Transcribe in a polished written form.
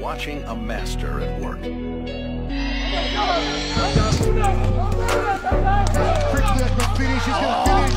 watching a master at work. Finish, he's gonna finish.